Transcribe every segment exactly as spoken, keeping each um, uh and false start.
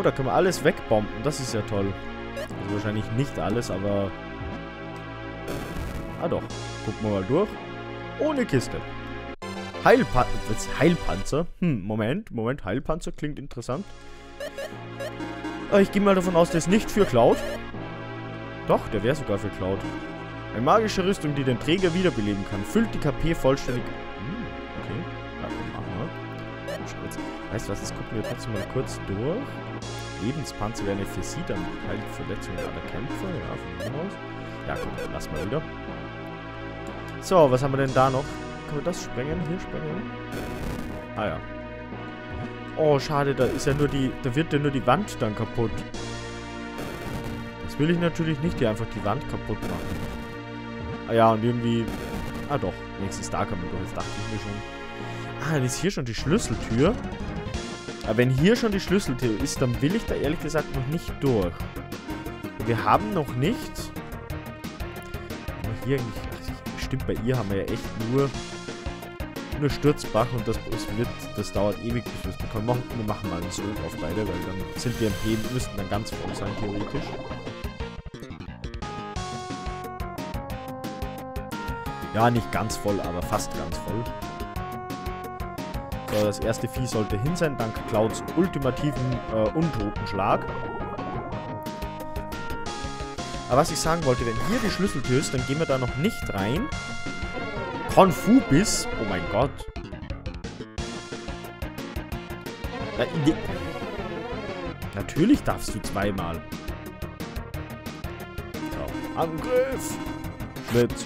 Oh, da können wir alles wegbomben. Das ist ja toll. Also wahrscheinlich nicht alles, aber... Ah doch. Gucken wir mal durch. Ohne Kiste. Heilpan Heilpanzer? Hm, Moment, Moment. Heilpanzer klingt interessant. Aber ich gehe mal davon aus, der ist nicht für Cloud. Doch, der wäre sogar für Cloud. Eine magische Rüstung, die den Träger wiederbeleben kann. Füllt die K P vollständig... Hm, okay. Ja, machen wir. Weißt du was, das gucken wir trotzdem mal kurz durch. Lebenspanzer wäre eine für sie, dann heilt Verletzungen aller Kämpfer. Ja, von mir aus. Ja, komm, lass mal wieder. So, was haben wir denn da noch? Können wir das sprengen? Hier sprengen? Ah ja. Oh, schade, da ist ja nur die... Da wird ja nur die Wand dann kaputt. Das will ich natürlich nicht, hier einfach die Wand kaputt machen. Ah ja, und irgendwie... Ah doch, nächstes da kann man durch. Das dachte ich mir schon. Ah, dann ist hier schon die Schlüsseltür. Aber wenn hier schon die Schlüsseltür ist, dann will ich da ehrlich gesagt noch nicht durch. Wir haben noch nicht... Aber hier eigentlich... Stimmt, bei ihr haben wir ja echt nur, nur Sturzbach und das wird, das dauert ewig, bis wir es bekommen. Wir machen mal einen Zug auf beide, weil dann sind die M P, müssten dann ganz voll sein, theoretisch. Ja, nicht ganz voll, aber fast ganz voll. So, das erste Vieh sollte hin sein, dank Clouds ultimativen äh, Untotenschlag. Aber was ich sagen wollte, wenn hier die Schlüsseltür ist, dann gehen wir da noch nicht rein. Konfubis. Oh mein Gott. Na, ne. Natürlich darfst du zweimal. So. Angriff. Schlitz.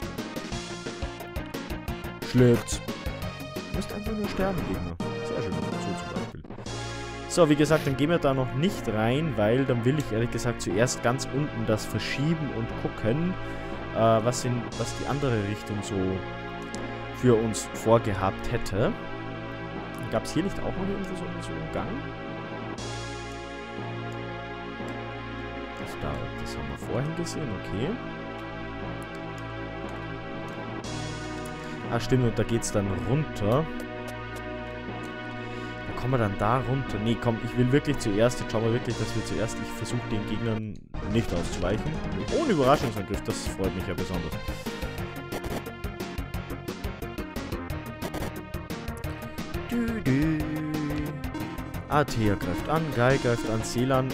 Schlitz. Du musst einfach nur sterben, Gegner. Sehr schön. So zum Beispiel. So, wie gesagt, dann gehen wir da noch nicht rein, weil dann will ich ehrlich gesagt zuerst ganz unten das verschieben und gucken, äh, was, in, was die andere Richtung so für uns vorgehabt hätte. Gab es hier nicht auch noch irgendwo so, so einen Gang? Das, da, das haben wir vorhin gesehen, okay. Ah, stimmt, und da geht es dann runter. Kommen wir dann da runter? Nee, komm, ich will wirklich zuerst, jetzt schauen wir wirklich, dass wir zuerst, ich versuche den Gegnern nicht auszuweichen. Ohne Überraschungsangriff, das freut mich ja besonders. Du, du. Athea greift an, Guy greift an, Selan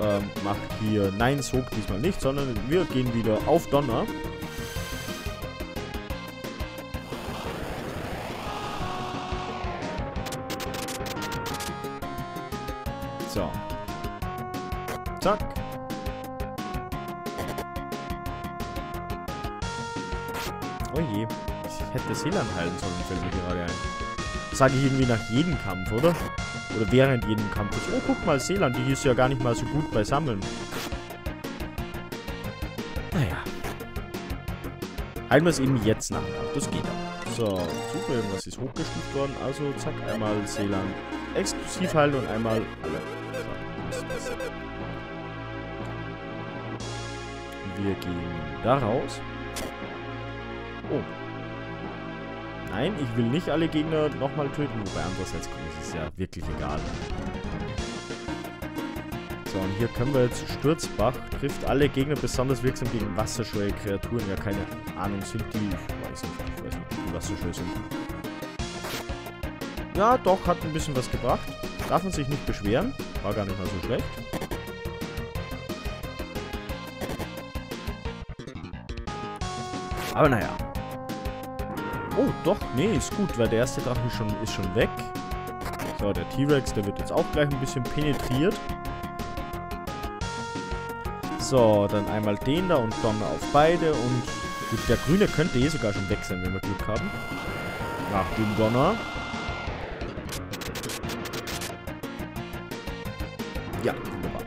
ähm, macht hier, nein, Sog diesmal nicht, sondern wir gehen wieder auf Donner. So. Zack. Oh je. Ich hätte Selan heilen sollen, fällt mir gerade ein. Das sage ich irgendwie nach jedem Kampf, oder? Oder während jedem Kampf. Oh, guck mal, Selan, die ist ja gar nicht mal so gut bei Sammeln. Naja. Heilen wir es eben jetzt nach. Das geht auch. So, super, irgendwas ist hochgestuft worden. Also, zack, einmal Selan. Exklusiv halten und einmal alle. Wir gehen da raus. Oh. Nein, ich will nicht alle Gegner nochmal töten. Wobei andererseits kommt, es ist ja wirklich egal. So, und hier können wir jetzt Sturzbach. Trifft alle Gegner besonders wirksam gegen wasserscheue Kreaturen. Ja, keine Ahnung, sind die... Ich weiß nicht, ich weiß nicht, die wasserscheu sind. Ja, doch, hat ein bisschen was gebracht. Darf man sich nicht beschweren. War gar nicht mal so schlecht. Aber naja. Oh, doch, nee, ist gut, weil der erste Drache ist schon, ist schon weg. So, der T-Rex, der wird jetzt auch gleich ein bisschen penetriert. So, dann einmal den da und Donner auf beide. Und gut, der Grüne könnte eh sogar schon weg sein, wenn wir Glück haben. Nach dem Donner. Ja, wunderbar.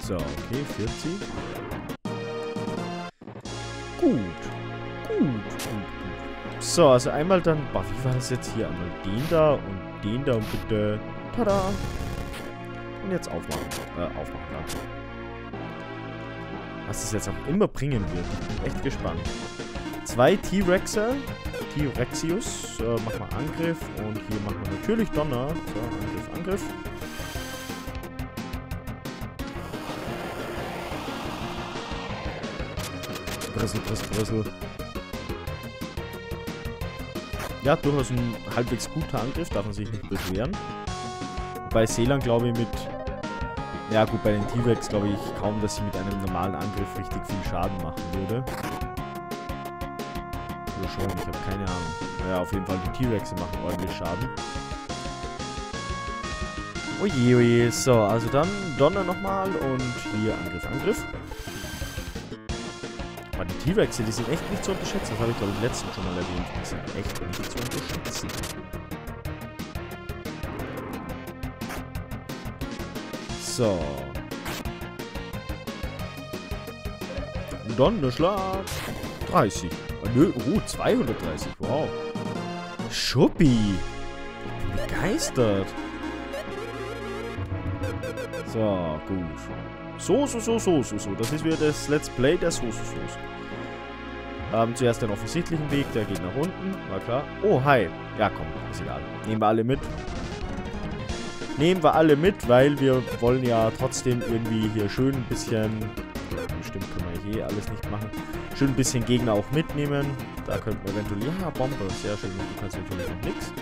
So, okay, vierzig. Gut. Gut, gut, gut. So, also einmal dann... Boah, wie war das jetzt hier? Einmal den da und den da und bitte... Tada! Und jetzt aufmachen. Äh, aufmachen. Also. Was es jetzt auch immer bringen wird. Ich bin echt gespannt. Zwei T-Rexer... T-Rexius. Äh, mach mal Angriff. Und hier machen wir natürlich Donner. So, Angriff, Angriff. Brüssel, Brüssel, Brüssel. Ja, durchaus ein halbwegs guter Angriff. Darf man sich nicht beschweren. Bei Seelan glaube ich mit... Ja gut, bei den T-Rex glaube ich kaum, dass sie mit einem normalen Angriff richtig viel Schaden machen würde. Oder schon, ich habe keine Ahnung. Naja, auf jeden Fall, die T-Rexe machen ordentlich Schaden. Oje, oje. So, also dann Donner nochmal und hier Angriff, Angriff. Aber die T-Rexe, die sind echt nicht zu unterschätzen. Das habe ich glaube ich im letzten schon mal erwähnt. Die sind echt nicht zu unterschätzen. So. Donnerschlag. dreißig. Oh, nö, oh, zweihundertdreißig. Wow. Schuppi. Ich bin begeistert. So, gut. So, so, so, so, so, so. Das ist wieder das Let's Play der So, so, so. Ähm, zuerst den offensichtlichen Weg. Der geht nach unten. War klar. Oh, hi. Ja, komm. Ist egal. Nehmen wir alle mit. Nehmen wir alle mit, weil wir wollen ja trotzdem irgendwie hier schön ein bisschen... Bestimmt können wir eh alles nicht machen. Schön ein bisschen Gegner auch mitnehmen. Da könnten wir eventuell... Ja, Bombe. Sehr schön. Du kannst natürlich noch nichts.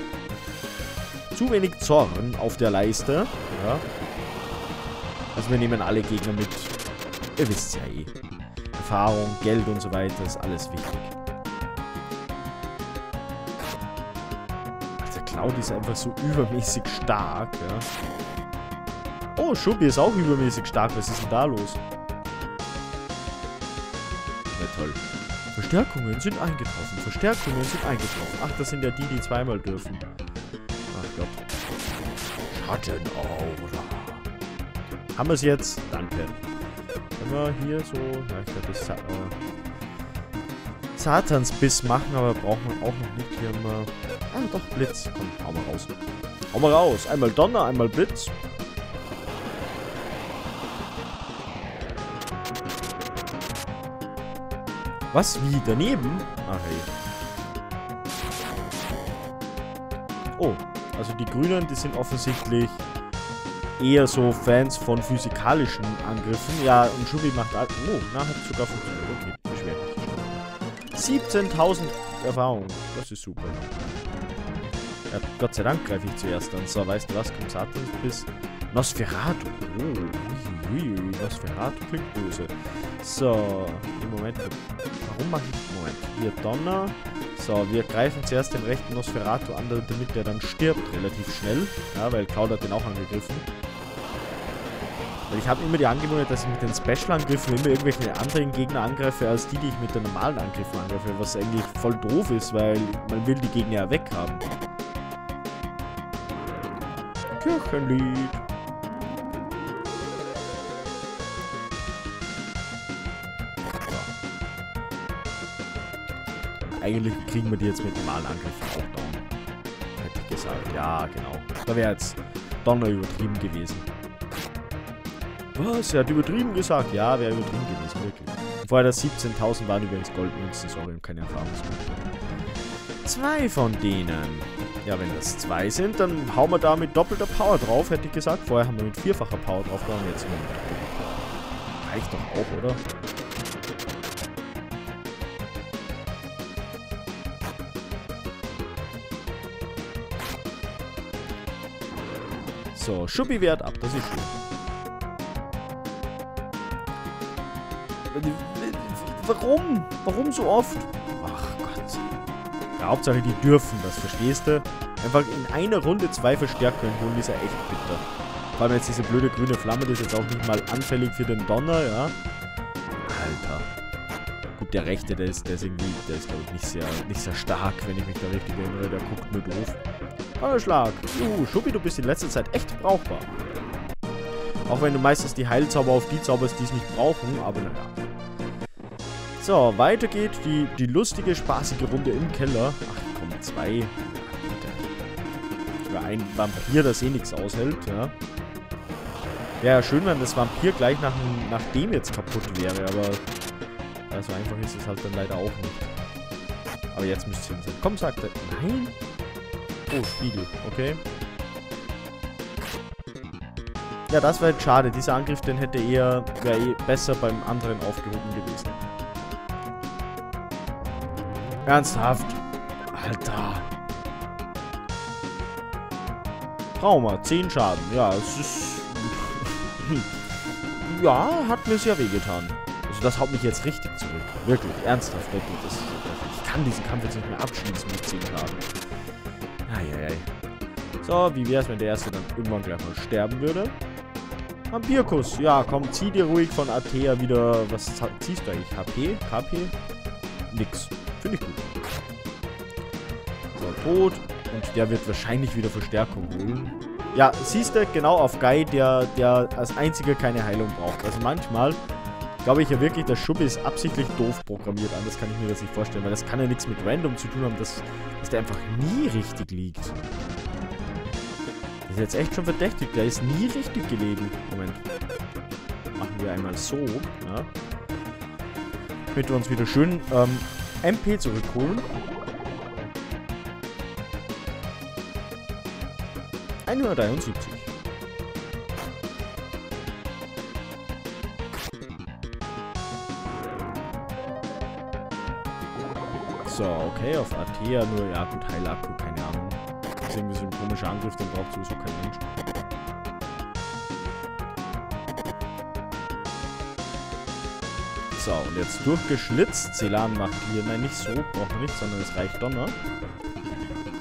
Zu wenig Zorn auf der Leiste. Ja. Also wir nehmen alle Gegner mit. Ihr wisst ja eh. Erfahrung, Geld und so weiter ist alles wichtig. Die ist einfach so übermäßig stark, ja. Oh, Schuppi ist auch übermäßig stark. Was ist denn da los? Ja, toll. Verstärkungen sind eingetroffen. Verstärkungen sind eingetroffen. Ach, das sind ja die, die zweimal dürfen. Ach Gott. Schattenohra. Haben wir es jetzt? Danke. Wenn wir hier so... Ja, ich glaube, das... Äh, Satansbiss machen, aber braucht man auch noch nicht hier mal... Ah, doch, Blitz. Komm, hau mal raus. Hau mal raus. Einmal Donner, einmal Blitz. Was? Wie? Daneben? Ach, hey. Oh, also die Grünen, die sind offensichtlich eher so Fans von physikalischen Angriffen. Ja, und Schuppi macht... Oh, na, hat sogar funktioniert. Okay, beschwert mich. siebzehntausend Erfahrung. Das ist super. Ja, Gott sei Dank greife ich zuerst an. So, weißt du was? Komm, Satan bis Nosferatu. Oh, ui, ui, Nosferatu klingt böse. So, im Moment. Warum mache ich... Moment. Hier Donner. So, wir greifen zuerst den rechten Nosferatu an, damit der dann stirbt. Relativ schnell. Ja, weil Cloud hat den auch angegriffen. Weil ich habe immer die Angewohnheit, dass ich mit den Special-Angriffen immer irgendwelche anderen Gegner angreife, als die, die ich mit den normalen Angriffen angreife. Was eigentlich voll doof ist, weil man will die Gegner ja weg haben. Kirchenlied. Ja. Eigentlich kriegen wir die jetzt mit normalen Angriffen auch down. Hätte ich gesagt. Ja, genau. Da wäre jetzt Donner übertrieben gewesen. Was? Er hat übertrieben gesagt. Ja, wäre übertrieben gewesen. Wirklich. Vorher das siebzehntausend waren übrigens Goldmünzen. Sorry, und keine Erfahrungspunkte. Zwei von denen. Ja, wenn das zwei sind, dann hauen wir da mit doppelter Power drauf, hätte ich gesagt. Vorher haben wir mit vierfacher Power drauf, da haben wir jetzt nur mit Power. Reicht doch auch, oder? So, Schuppi wehrt ab, das ist schön. Warum? Warum so oft? Ach Gott. Ja, Hauptsache, die dürfen, das verstehst du. Einfach in einer Runde zwei Verstärkungen holen, ist ja echt bitter. Vor allem jetzt diese blöde grüne Flamme, die ist jetzt auch nicht mal anfällig für den Donner, ja. Alter. Gut, der rechte, der ist, der ist irgendwie, der ist glaube ich nicht sehr, nicht sehr stark, wenn ich mich da richtig erinnere, der guckt nur doof. Aller Schlag. Juhu, Schuppi, du bist in letzter Zeit echt brauchbar. Auch wenn du meistens die Heilzauber auf die zauberst, die es nicht brauchen, aber naja. So, weiter geht die, die lustige, spaßige Runde im Keller. Ach komm, zwei. Über ein Vampir, das eh nichts aushält, ja. Wäre ja schön, wenn das Vampir gleich nach, nach dem jetzt kaputt wäre, aber also einfach ist es halt dann leider auch nicht. Aber jetzt müsst ihr hinsehen. Komm, sagt er. Nein. Oh, Spiegel. Okay. Ja, das war jetzt schade. Dieser Angriff, den hätte eher, wäre eh besser beim anderen aufgehoben gewesen. Ernsthaft? Alter. Trauma. zehn Schaden. Ja, es ist... ja, hat mir sehr wehgetan. Also das haut mich jetzt richtig zurück. Wirklich, ernsthaft. Wirklich. Das, ich kann diesen Kampf jetzt nicht mehr abschließen mit zehn Schaden. Eieiei. So, wie wäre es, wenn der erste dann irgendwann gleich mal sterben würde? Vampirkuss. Ja, komm, zieh dir ruhig von Athea wieder... Was ziehst du eigentlich? H P? K P? Nix. Finde ich gut. So, tot. Und der wird wahrscheinlich wieder Verstärkung holen. Ja, siehst du, genau auf Guy, der, der als einziger keine Heilung braucht. Also manchmal glaube ich ja wirklich, der Schubbe ist absichtlich doof programmiert. Anders kann ich mir das nicht vorstellen, weil das kann ja nichts mit Random zu tun haben, dass, dass der einfach nie richtig liegt. Das ist jetzt echt schon verdächtig. Der ist nie richtig gelegen. Moment. Machen wir einmal so. Ja. Damit wir uns wieder schön ähm, M P zurückholen. hundertdreiundsiebzig. So, okay, auf Athea nur, ja gut, Heilakku, keine Ahnung. Das ist irgendwie so ein komischer Angriff, den braucht sowieso kein Mensch. So, und jetzt durchgeschlitzt. Celan macht hier, nein, nicht so, braucht man nicht, sondern es reicht Donner.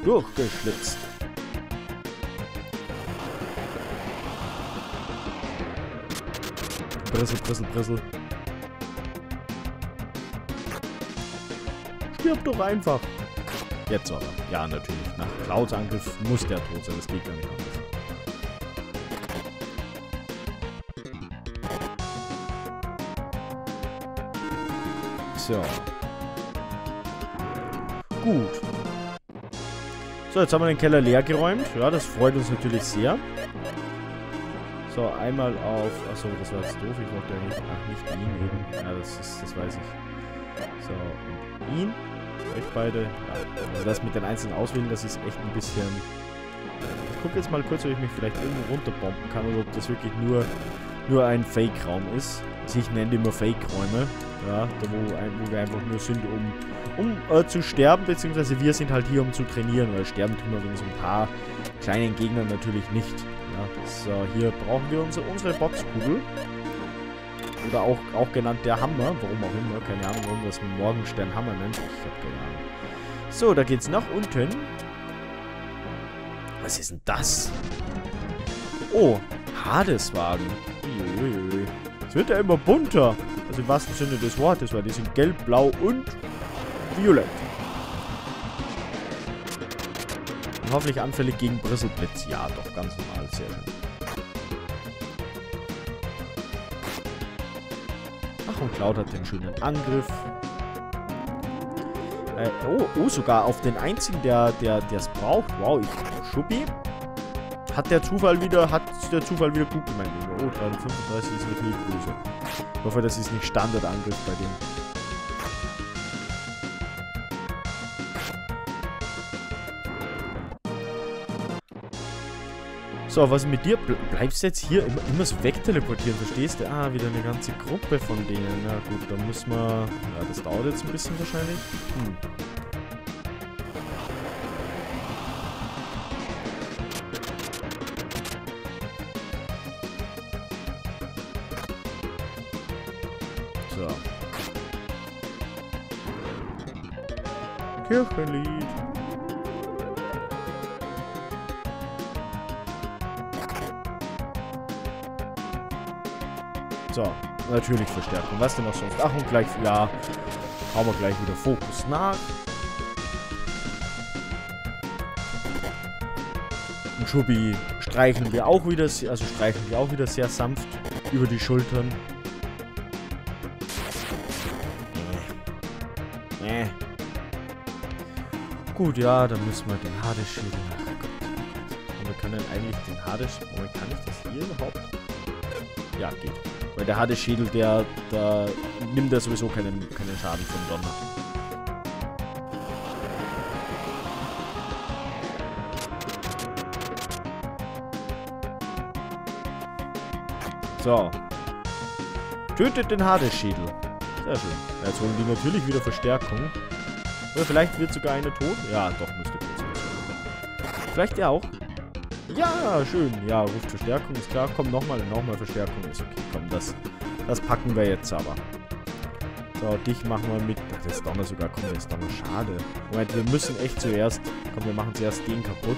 Durchgeschlitzt. Brissel, brissel, brissel. Stirb doch einfach. Jetzt aber. Ja, natürlich. Nach Clouds Angriff muss der tot sein. Das geht gar nicht anders. So. Gut. So, jetzt haben wir den Keller leer geräumt. Ja, das freut uns natürlich sehr. So, einmal auf... Achso, das war jetzt doof. Ich wollte ja nicht... Ach, nicht ihn eben. Ja, das ist... Das weiß ich. So, und ihn. Euch beide. Ja, also das mit den einzelnen Auswählen, das ist echt ein bisschen... Ich gucke jetzt mal kurz, ob ich mich vielleicht irgendwo runterbomben kann oder ob das wirklich nur, nur ein Fake-Raum ist. Also ich nenne die immer Fake-Räume. Ja, da wo, wo wir einfach nur sind, um, um äh, zu sterben. Beziehungsweise wir sind halt hier, um zu trainieren. Weil sterben tun wir wegen so ein paar kleinen Gegnern natürlich nicht. So, hier brauchen wir unsere, unsere Boxkugel. Oder auch, auch genannt der Hammer. Warum auch immer. Keine Ahnung, warum das einen Morgensternhammer nennt. Ich hab keine Ahnung. So, da geht's nach unten. Was ist denn das? Oh, Hadeswagen. Uiuiui. Es wird ja immer bunter. Also im wahrsten Sinne des Wortes, weil die sind gelb, blau und violett. Und hoffentlich anfällig gegen Brisselblitz. Ja, doch, ganz normal. Sehr schön. Ach, und Cloud hat den schönen Angriff. Äh, oh, oh, sogar auf den einzigen, der es braucht. Wow, ich... Schuppi. Hat der Zufall wieder... Hat der Zufall wieder gut gemeint. Oh, dreihundertfünfunddreißig ist wirklich nicht böse. Ich hoffe, das ist nicht Standardangriff bei dem... So, was mit dir? Bleibst du jetzt hier immer, immer so wegteleportieren, verstehst du? Ah, wieder eine ganze Gruppe von denen. Na gut, da muss man... Ja, das dauert jetzt ein bisschen wahrscheinlich. Hm. So. Kirchenlied. So, natürlich Verstärkung. Was denn auch sonst? Ach, und gleich, ja, haben wir gleich wieder Fokus nach. Und Schubbi streichen wir auch wieder, also streichen wir auch wieder sehr sanft über die Schultern. Äh. Äh. Gut, ja, dann müssen wir den Hadeschild machen. Und wir können eigentlich den Hadeschild... Moment, kann ich das hier überhaupt? Ja, geht. Weil der harte Schädel, der, der nimmt ja sowieso keinen, keinen Schaden vom Donner. So. Tötet den Hadeschädel. Sehr schön. Jetzt holen die natürlich wieder Verstärkung. Oder vielleicht wird sogar einer tot. Ja, doch, müsste passieren. Vielleicht ja auch. Ja, schön. Ja, ruft Verstärkung, ist klar. Komm, nochmal, nochmal Verstärkung. Ist okay, komm, das, das packen wir jetzt aber. So, dich machen wir mit. Ach, das ist doch mal sogar. Komm, das ist doch mal schade. Moment, wir müssen echt zuerst... Komm, wir machen zuerst den kaputt.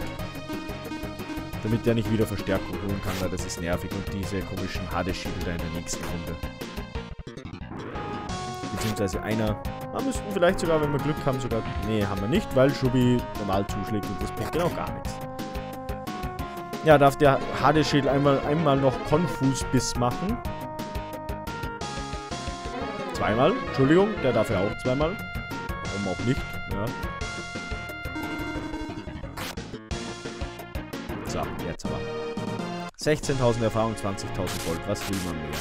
Damit der nicht wieder Verstärkung holen kann, weil das ist nervig. Und diese komischen Hadeschädel da in der nächsten Runde. Beziehungsweise einer... Da müssten vielleicht sogar, wenn wir Glück haben, sogar... Nee, haben wir nicht, weil Schubi normal zuschlägt und das bringt genau gar nichts. Ja, darf der Hadeschädel einmal, einmal noch Konfusbiss machen. Zweimal, Entschuldigung, der darf ja auch zweimal. Warum auch nicht, ja. So, jetzt aber. sechzehntausend Erfahrung, zwanzigtausend Gold, was will man mehr?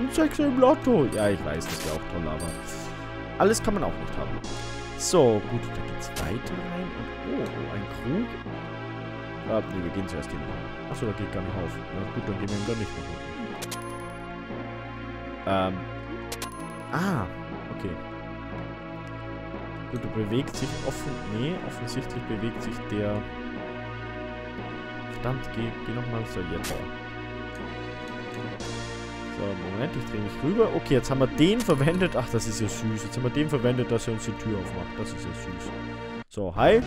Und sechs im Lotto. Ja, ich weiß, das wäre auch toll, aber... Alles kann man auch nicht haben. So, gut, da geht's weiter rein. Und, oh, ein Krug. Ah, nee, wir gehen zuerst hin. Achso, da geht gar nicht auf. Na gut, dann gehen wir ihm dann nicht mehr hoch. Ähm. Ah, okay. Gut, du bewegt sich offen. Nee, offensichtlich bewegt sich der. Verdammt, geh, geh nochmal so jetzt. So, Moment, ich drehe mich rüber. Okay, jetzt haben wir den verwendet. Ach, das ist ja süß. Jetzt haben wir den verwendet, dass er uns die Tür aufmacht. Das ist ja süß. So, hi.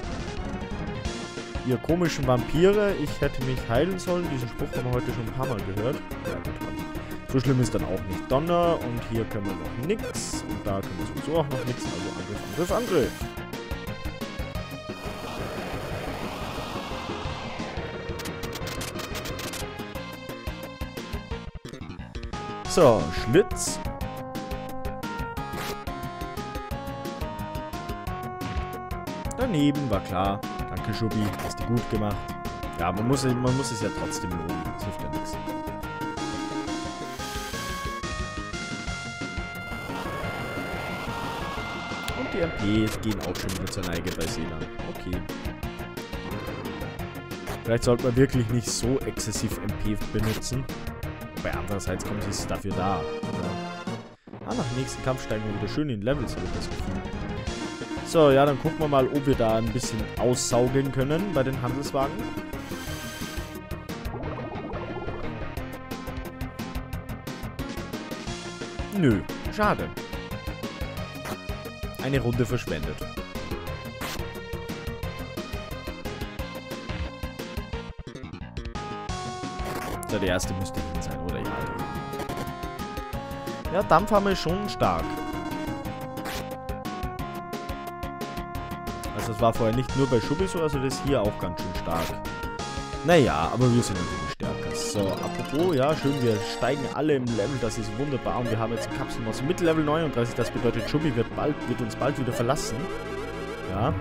Ihr komischen Vampire, ich hätte mich heilen sollen. Diesen Spruch haben wir heute schon ein paar Mal gehört. Ja, gut, Mann. So schlimm ist dann auch nicht. Donner und hier können wir noch nichts. Und da können wir sowieso auch noch nichts. Also Angriff, Angriff, Angriff. So, Schlitz. Daneben, war klar. Danke, Schubi. Hast du gut gemacht. Ja, man muss, man muss es ja trotzdem loben. Das hilft ja nichts. Die M Ps gehen auch schon wieder zur Neige bei Sena. Okay. Vielleicht sollte man wirklich nicht so exzessiv M P benutzen. Bei andererseits kommt es dafür da. Ja. Ah, nach dem nächsten Kampf steigen wir wieder schön in Levels, habe ich das Gefühl. So, ja, dann gucken wir mal, ob wir da ein bisschen aussaugen können bei den Handelswagen. Nö, schade. Eine Runde verschwendet. So, der erste müsste hin sein, oder? Ja, ja Dampfhammer ist schon stark. Also es war vorher nicht nur bei Schubi so, also das ist hier auch ganz schön stark. Naja, aber wir sind natürlich stärker. So, apropos, ja, schön, wir steigen alle im Level, das ist wunderbar. Und wir haben jetzt Kapselmaus mit Level neununddreißig, das bedeutet, Schubi wird, bald, wird uns bald wieder verlassen. Ja.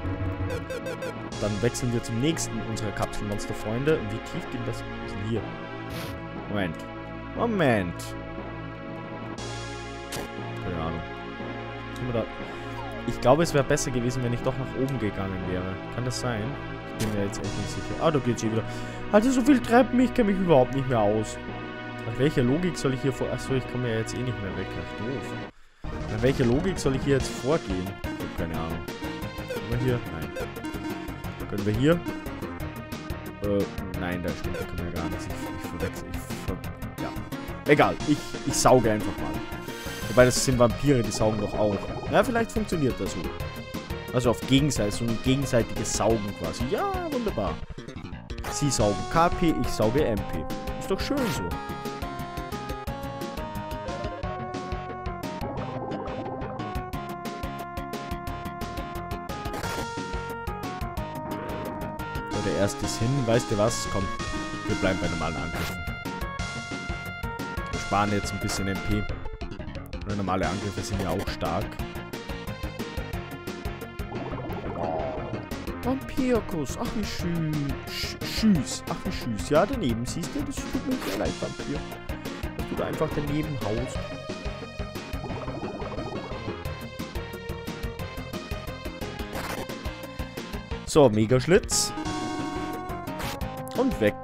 Dann wechseln wir zum nächsten unserer Kapselmonsterfreunde. Und wie tief geht das? Was ist denn hier? Moment. Moment. Keine Ahnung. Können wir da... Ich glaube, es wäre besser gewesen, wenn ich doch nach oben gegangen wäre. Kann das sein? Ich bin mir jetzt echt nicht sicher. Ah, da geht's hier wieder. Also so viel Treppen, ich kenne mich überhaupt nicht mehr aus. Nach welcher Logik soll ich hier vor... Achso, ich komme ja jetzt eh nicht mehr weg. Ach, doof. Nach welcher Logik soll ich hier jetzt vorgehen? Ich habe keine Ahnung. Können wir hier? Nein. Können wir hier? Äh, nein, da stimmt, da können wir gar nichts. Ich, ich verwechsel. Ich ver ja. Egal, ich, ich sauge einfach mal. Wobei, das sind Vampire, die saugen doch auch. Ja, vielleicht funktioniert das so. Also auf Gegenseitigkeit, so ein gegenseitiges Saugen quasi. Ja, wunderbar. Sie saugen K P, ich sauge M P. Ist doch schön so. So, der erste ist hin. Weißt du was? Komm, wir bleiben bei normalen Angriffen. Wir sparen jetzt ein bisschen M P. Weil normale Angriffe sind ja auch stark. Vampirkus, ach wie schüss. Schüss, ach wie schüss. Ja, daneben, siehst du, das tut mir sehr leid, Vampir. Dass du da einfach daneben haust. So, Megaschlitz. Und weg.